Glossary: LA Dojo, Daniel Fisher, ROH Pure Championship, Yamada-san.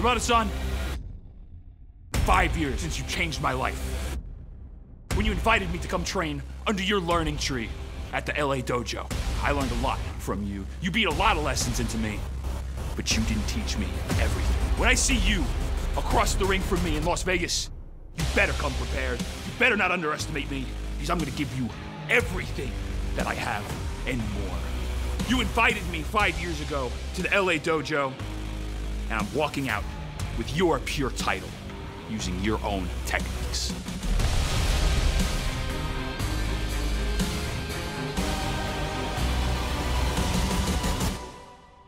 Yamada-san, 5 years since you changed my life. When you invited me to come train under your learning tree at the LA Dojo, I learned a lot from you. You beat a lot of lessons into me, but you didn't teach me everything. When I see you across the ring from me in Las Vegas, you better come prepared. You better not underestimate me, because I'm gonna give you everything that I have and more. You invited me 5 years ago to the LA Dojo, and I'm walking out with your pure title using your own techniques.